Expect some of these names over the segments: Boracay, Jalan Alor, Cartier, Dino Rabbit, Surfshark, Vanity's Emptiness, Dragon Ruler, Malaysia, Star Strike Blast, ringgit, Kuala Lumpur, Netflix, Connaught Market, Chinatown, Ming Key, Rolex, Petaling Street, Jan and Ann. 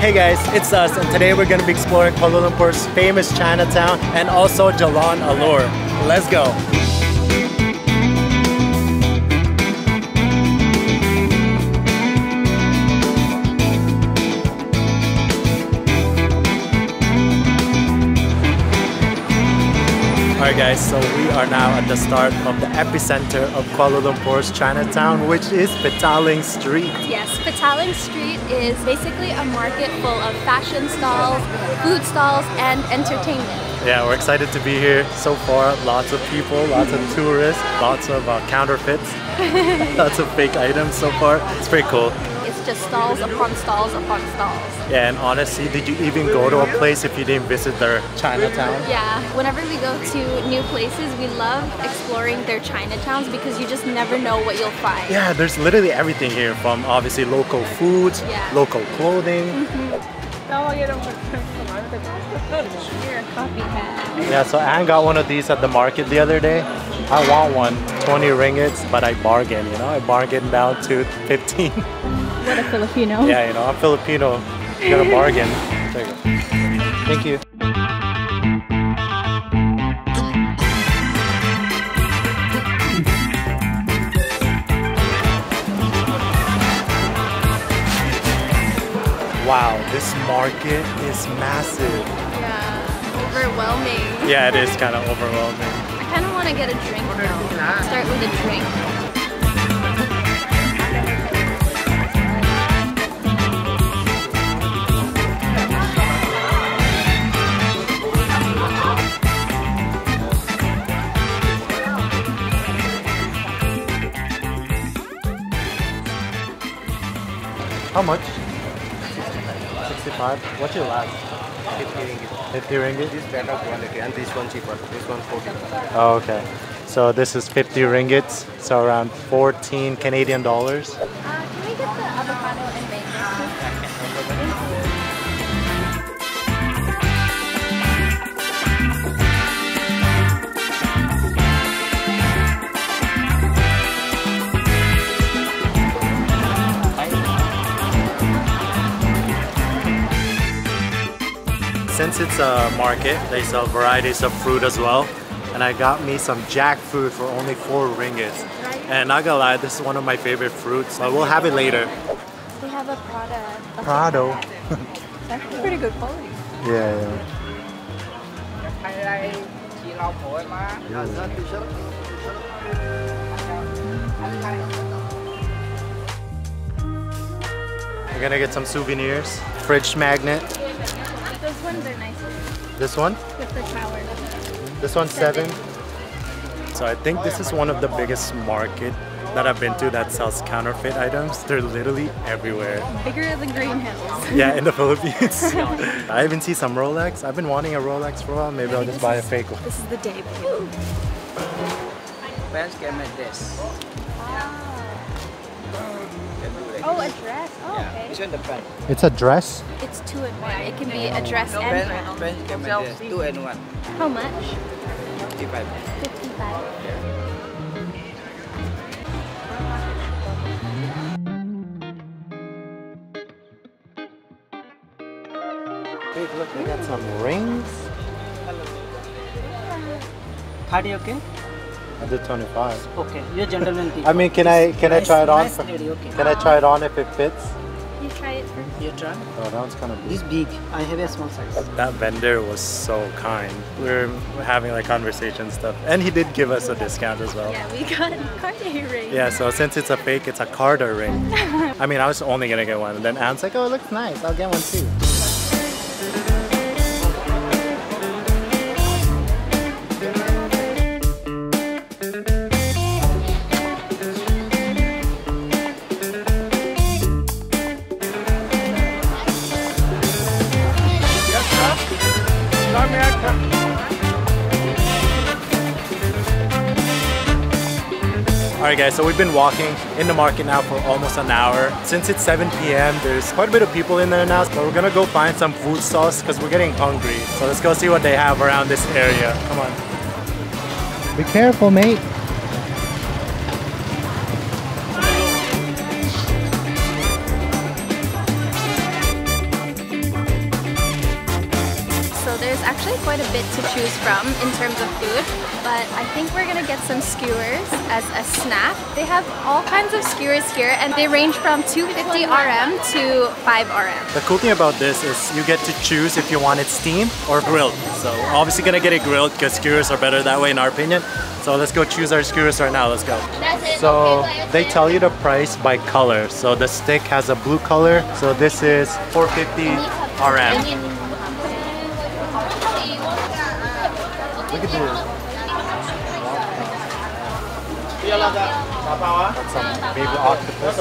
Hey guys, it's us, and today we're going to be exploring Kuala Lumpur's famous Chinatown and also Jalan Alor. Let's go! Alright guys, so we are now at the start of the epicenter of Kuala Lumpur's Chinatown, which is Petaling Street. Yes, Petaling Street is basically a market full of fashion stalls, food stalls, and entertainment. Yeah, we're excited to be here so far. Lots of people, lots of tourists, lots of counterfeits, lots of fake items so far. It's pretty cool. It's just stalls upon stalls upon stalls. Yeah, and honestly, did you even go to a place if you didn't visit their Chinatown? Yeah, whenever we go to new places, we love exploring their Chinatowns because you just never know what you'll find. Yeah, there's literally everything here, from obviously local foods, local clothing. You're a copycat. Yeah, so Anne got one of these at the market the other day. I want one, 20 ringgits, but I bargained, you know? I bargained down to 15. What a Filipino. Yeah, you know, I'm Filipino. You gotta bargain. There you go. Thank you. Wow, this market is massive. Yeah, overwhelming. Yeah, it is kind of overwhelming. I kind of want to get a drink now. Start with a drink. How much? 65. What's your last? 50 ringgit. 50 ringgit? This is better quality and this one cheaper. This one 40. Oh, okay. So this is 50 ringgits. So around 14 Canadian dollars. Can we get the avocado and Since it's a market, they sell varieties of fruit as well. And I got me some jackfruit for only 4 ringgits. And not gonna lie, this is one of my favorite fruits, but we'll have it later. We have a Prado. It's actually pretty good quality. Yeah. We're gonna get some souvenirs. Fridge magnet. Those ones are nicer. This one? With the tower. This one's 7. So I think this is one of the biggest market that I've been to that sells counterfeit items. They're literally everywhere. Bigger than Green Hills. Yeah, in the Philippines. I even see some Rolex. I've been wanting a Rolex for a while. Maybe I'll just buy a fake one. This is the day. Fans can make this. Oh, a dress. Oh, okay. It's in the pen. It's a dress? It's 2 in 1. It can be a dress and one. 2 in 1. How much? 55. 55. Yeah. Wait, look, we got some rings. Karaoke? I did 25. Okay, you're a gentleman. I mean, can I try it on? Nice lady, okay. Can I try it on if it fits? You try it first. You try? Oh, that one's kind of big. It's big. I have a small size. That vendor was so kind. We were having like conversation stuff, and he did give us a discount as well. Yeah, we got a Cartier ring. Yeah, so since it's a fake, it's a Cartier ring. I mean, I was only gonna get one, and then Anne's like, "Oh, it looks nice. I'll get one too." Alright guys, so we've been walking in the market now for almost an hour. Since it's 7 PM, there's quite a bit of people in there now, but we're gonna go find some food stalls because we're getting hungry. So let's go see what they have around this area. Come on. Be careful, mate. There's actually quite a bit to choose from in terms of food, but I think we're gonna get some skewers as a snack. They have all kinds of skewers here and they range from 250 RM to 5 RM. The cool thing about this is you get to choose if you want it steamed or grilled. So obviously gonna get it grilled because skewers are better that way in our opinion. So let's go choose our skewers right now, let's go. So they tell you the price by color. So the stick has a blue color. So this is 450 RM. Look at this. That's some baby octopus.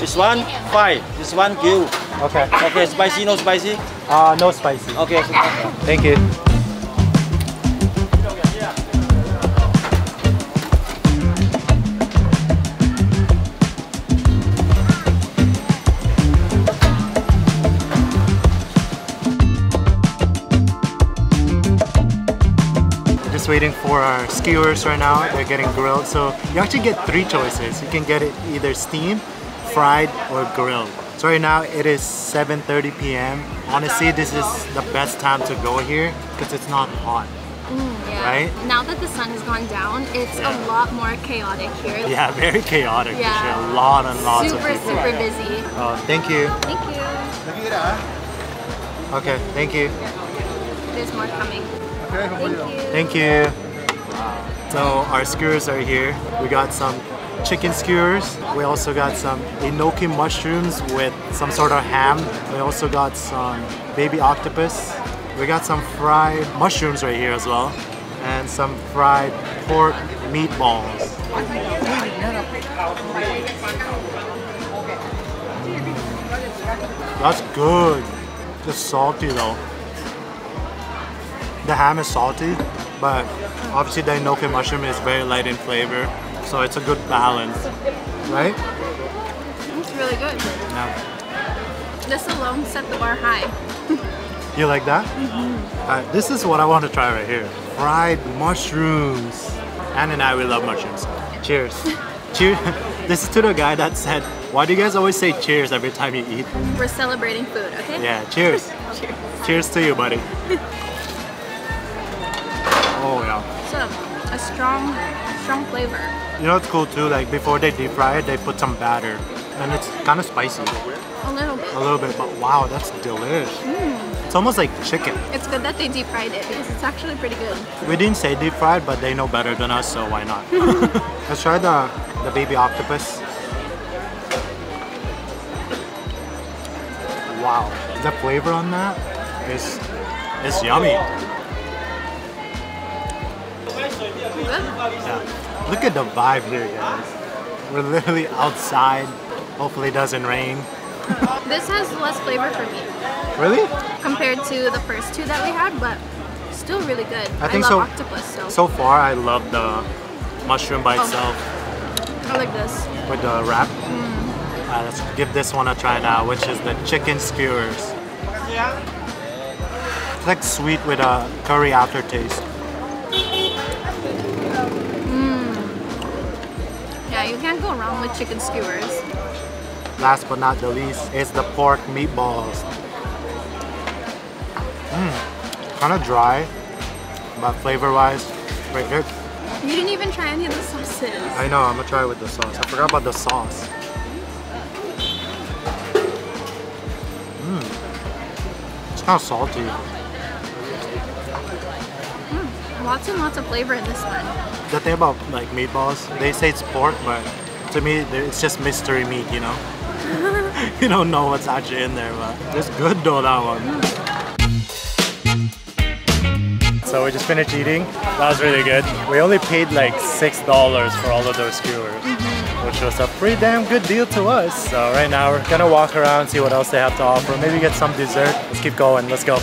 This one, 5. This one, give. Okay. Okay, spicy, no spicy? No spicy. Okay. Thank you. Waiting for our skewers right now. They're getting grilled. So you actually get 3 choices. You can get it either steamed, fried, or grilled. So right now it is 7:30 p.m. Honestly, this is the best time to go here because it's not hot. Right? Now that the sun has gone down, it's a lot more chaotic here. Yeah, very chaotic. Yeah. Sure. Lots of people. Super busy. Oh, thank you. Thank you. Okay, thank you. There's more coming. Thank you. So our skewers are here. We got some chicken skewers. We also got some enoki mushrooms with some sort of ham. We also got some baby octopus. We got some fried mushrooms right here as well. And some fried pork meatballs. That's good. Just salty though. The ham is salty, but obviously the enoki mushroom is very light in flavor, so it's a good balance, right? It's really good. Yeah. This alone set the bar high. You like that? Mm-hmm. Alright, this is what I want to try right here. Fried mushrooms. Anne and I, we love mushrooms. Cheers. Cheers. This is to the guy that said, why do you guys always say cheers every time you eat? We're celebrating food, okay? Yeah, cheers. Cheers. Cheers to you, buddy. Oh yeah. So a strong flavor. You know what's cool too? Like before they deep fry it, they put some batter, and it's kind of spicy. A little bit. A little bit, but wow, that's delish. It's almost like chicken. It's good that they deep fried it because it's actually pretty good. We didn't say deep fried, but they know better than us, so why not? Let's try the baby octopus. Wow, the flavor on that is yummy. Yeah. Look at the vibe here, guys. We're literally outside. Hopefully it doesn't rain. This has less flavor for me. Really? Compared to the first 2 that we had, but still really good. I love octopus. So far, I love the mushroom by itself. I like this. With the wrap. Let's give this one a try now, which is the chicken skewers. It's like sweet with a curry aftertaste. You can't go wrong with chicken skewers. Last but not the least is the pork meatballs. Kind of dry, but flavor-wise, very good. You didn't even try any of the sauces. I know, I'm gonna try it with the sauce. I forgot about the sauce. It's kind of salty. Lots and lots of flavor in this one. The thing about like meatballs, they say it's pork, but to me it's just mystery meat, you know? You don't know what's actually in there, but it's good though, that one. So we just finished eating. That was really good. We only paid like $6 for all of those skewers, which was a pretty damn good deal to us. So right now we're gonna walk around, see what else they have to offer, maybe get some dessert. Let's keep going, let's go.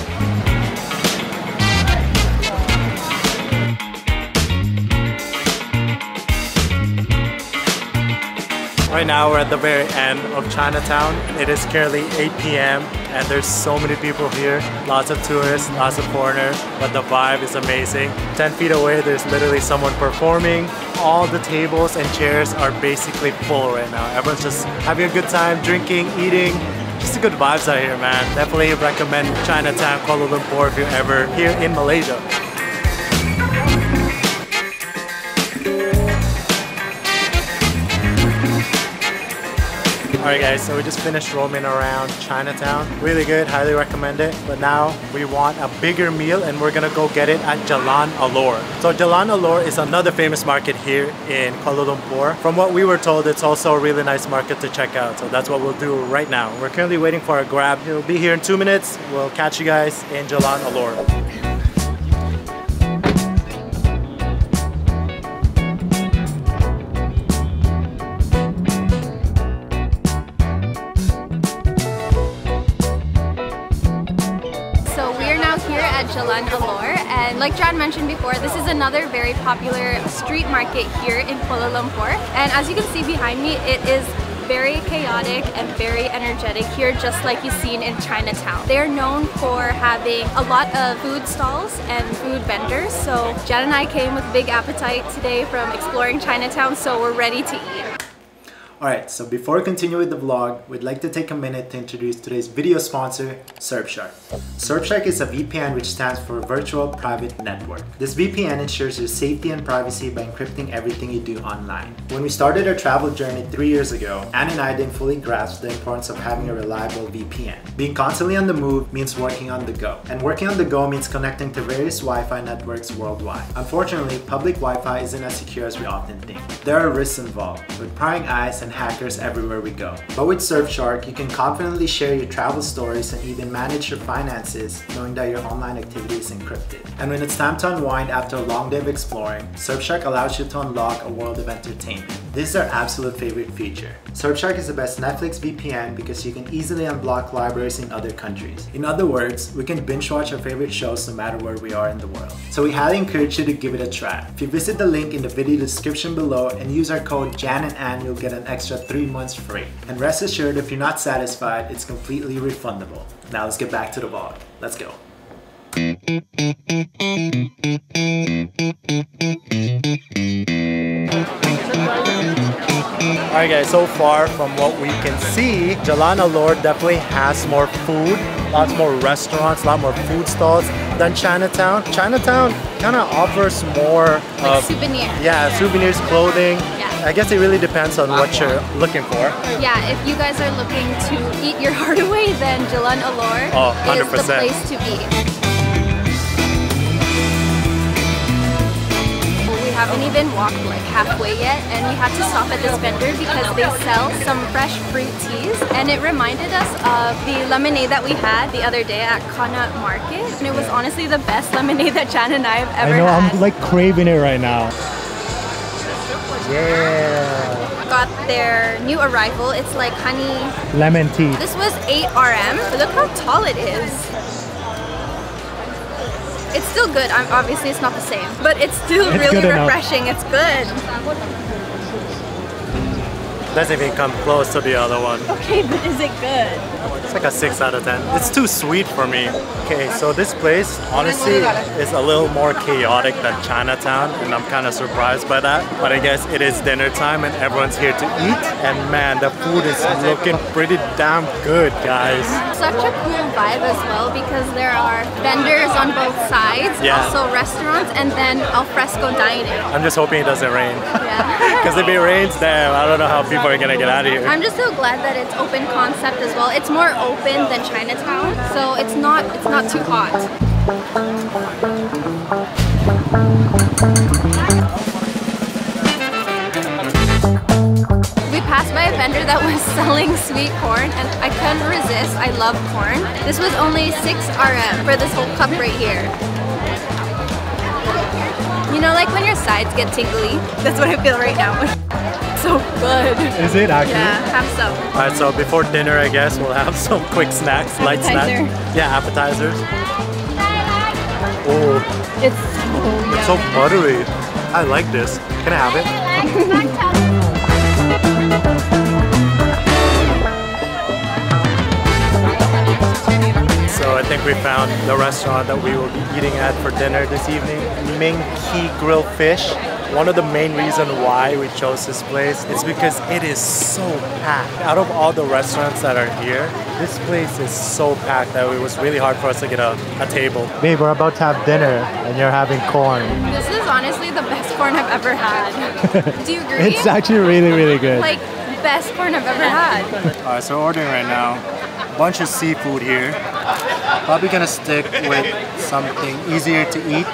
Right now we're at the very end of Chinatown. It is currently 8 p.m. and there's so many people here. Lots of tourists, lots of foreigners, but the vibe is amazing. 10 feet away there's literally someone performing. All the tables and chairs are basically full right now. Everyone's just having a good time, drinking, eating, Just the good vibes out here, man. Definitely recommend Chinatown, Kuala Lumpur if you're ever here in Malaysia. Alright guys, so we just finished roaming around Chinatown. Really good, highly recommend it. But now we want a bigger meal and we're gonna go get it at Jalan Alor. So Jalan Alor is another famous market here in Kuala Lumpur. From what we were told, it's also a really nice market to check out. So that's what we'll do right now. We're currently waiting for our Grab. It'll be here in 2 minutes. We'll catch you guys in Jalan Alor. Jalan Alor, and like John mentioned before, this is another very popular street market here in Kuala Lumpur, and as you can see behind me, it is very chaotic and very energetic here, just like you've seen in Chinatown. They're known for having a lot of food stalls and food vendors, so Jen and I came with a big appetite today from exploring Chinatown, so we're ready to eat. Alright, so before we continue with the vlog, we'd like to take a minute to introduce today's video sponsor, Surfshark. Surfshark is a VPN which stands for Virtual Private Network. This VPN ensures your safety and privacy by encrypting everything you do online. When we started our travel journey 3 years ago, Anne and I didn't fully grasp the importance of having a reliable VPN. Being constantly on the move means working on the go, and working on the go means connecting to various Wi-Fi networks worldwide. Unfortunately, public Wi-Fi isn't as secure as we often think. There are risks involved, with prying eyes and hackers everywhere we go. But with Surfshark, you can confidently share your travel stories and even manage your finances knowing that your online activity is encrypted. And when it's time to unwind after a long day of exploring, Surfshark allows you to unlock a world of entertainment. This is our absolute favorite feature. Surfshark is the best Netflix VPN because you can easily unblock libraries in other countries. In other words, we can binge watch our favorite shows no matter where we are in the world. So we highly encourage you to give it a try. If you visit the link in the video description below and use our code Jan and Ann, you'll get an extra 3 months free. And rest assured, if you're not satisfied, it's completely refundable. Now let's get back to the vlog. Let's go. Alright guys, so far from what we can see, Jalan Alor definitely has more food, lots more restaurants, a lot more food stalls than Chinatown. Chinatown kind of offers more like souvenirs. Yeah, souvenirs, clothing. Yeah. I guess it really depends on what you're looking for. Yeah, if you guys are looking to eat your heart away, then Jalan Alor is the place to be. We haven't even walked like halfway yet, and we had to stop at this vendor because they sell some fresh fruit teas, and it reminded us of the lemonade that we had the other day at Connaught Market, and it was honestly the best lemonade that Jan and I have ever had. I know, I'm like craving it right now. Yeah. Got their new arrival. It's like honey lemon tea. This was 8RM. Look how tall it is. It's still good. Obviously, it's not the same, but it's still really refreshing. Enough. It's good. Doesn't even come close to the other one. Okay, but is it good? It's like a 6 out of 10. It's too sweet for me. Okay, so this place honestly is a little more chaotic than Chinatown, and I'm kind of surprised by that. But I guess it is dinner time and everyone's here to eat, and man, the food is looking pretty damn good, guys. Such a cool vibe as well because there are vendors on both sides, also restaurants, and then alfresco dining. I'm just hoping it doesn't rain. Yeah. Because if it rains, damn, I don't know how people are gonna get out of here. I'm just so glad that it's open concept as well. It's more open than Chinatown, so it's not too hot. We passed by a vendor that was selling sweet corn, and I couldn't resist. I love corn. This was only 6RM for this whole cup right here. You know, like when your sides get tingly? That's what I feel right now. So good. Is it actually? Yeah, have some. Alright, so before dinner, I guess we'll have some quick snacks, light snacks. Yeah, appetizers. Oh, it's so, it's so buttery. I like this. Can I have it? So I think we found the restaurant that we will be eating at for dinner this evening. Ming Key grilled fish. One of the main reasons why we chose this place is because it is so packed. Out of all the restaurants that are here, this place is so packed that it was really hard for us to get a table. Babe, we're about to have dinner and you're having corn. This is honestly the best corn I've ever had. Do you agree? It's actually really, really good. Like, best corn I've ever had. Alright, so we're ordering right now. Bunch of seafood here. Probably gonna stick with something easier to eat.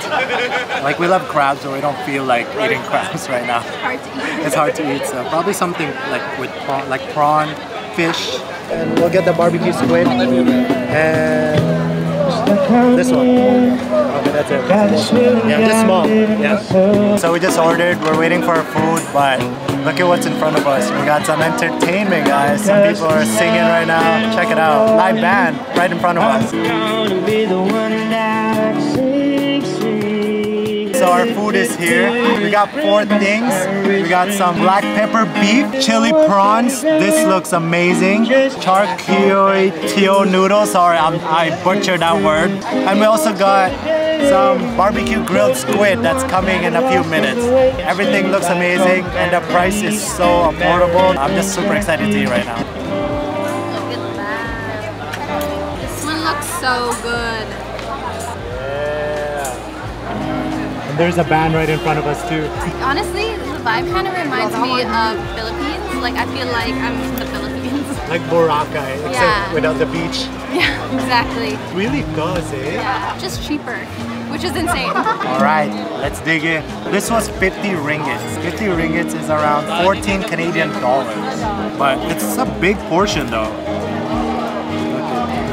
Like we love crabs, but we don't feel like eating crabs right now. It's hard to eat, so probably something like with prawn, like prawn, fish. And we'll get the barbecue squid. And this one. Okay, that's it. Yeah, just small. Yeah. So we just ordered. We're waiting for our food, but look at what's in front of us. We got some entertainment, guys. Some people are singing right now. Check it out. Live band right in front of us. So our food is here. We got four things. We got some black pepper beef, chili prawns. This looks amazing. Char kioi tio noodles. Sorry, I butchered that word. And we also got some barbecue grilled squid that's coming in a few minutes. Everything looks amazing and the price is so affordable. I'm just super excited to eat right now. Look at that. This one looks so good. Yeah. And there's a band right in front of us too. Honestly, the vibe kind of reminds me of Philippines. Like I feel like I'm in the Philippines. Like Boracay, except without the beach. Yeah, exactly. It really does, eh? Yeah, just cheaper. Which is insane. Alright, let's dig in. This was 50 ringgits. 50 ringgits is around 14 Canadian dollars. But it's a big portion though. Look at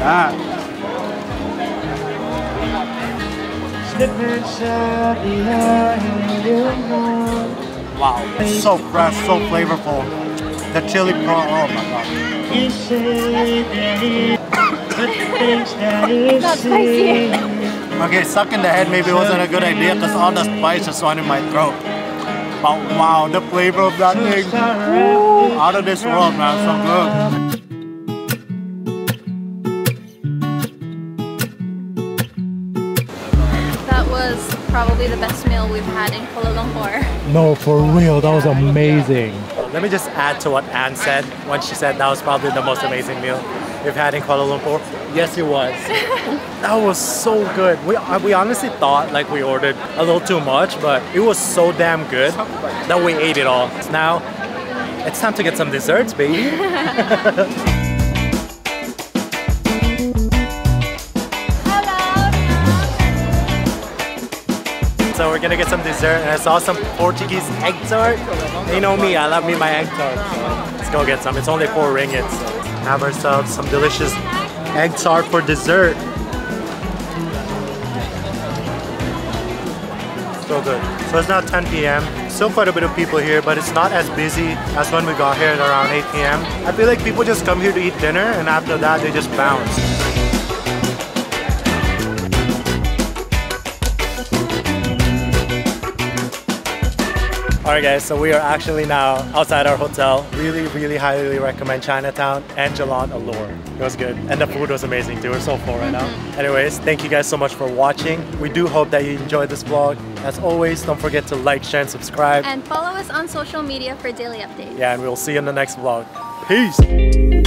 that. Wow, it's so fresh, so flavorful. The chili prawn, oh my god. That's spicy. Okay, sucking the head maybe wasn't a good idea because all the spice just went in my throat. But wow, the flavor of that thing. Ooh, out of this world, man, so good. That was probably the best meal we've had in Kuala Lumpur. No, for real, that was amazing. Let me just add to what Anne said when she said that was probably the most amazing meal we've had in Kuala Lumpur. Yes, it was. That was so good. We honestly thought like we ordered a little too much, but it was so damn good that we ate it all. Now, it's time to get some desserts, baby. So we're gonna get some dessert and I saw some Portuguese egg tart. You know me, I love me my egg tart. So let's go get some. It's only 4 ringgits. So have ourselves some delicious egg tart for dessert. So good. So it's now 10 p.m. Still quite a bit of people here, but it's not as busy as when we got here at around 8 p.m. I feel like people just come here to eat dinner and after that they just bounce. Alright guys, so we are actually now outside our hotel. Really, really highly recommend Chinatown and Jalan Alor. It was good. And the food was amazing too. We're so full right now. Anyways, thank you guys so much for watching. We do hope that you enjoyed this vlog. As always, don't forget to like, share, and subscribe. And follow us on social media for daily updates. Yeah, and we'll see you in the next vlog. Peace!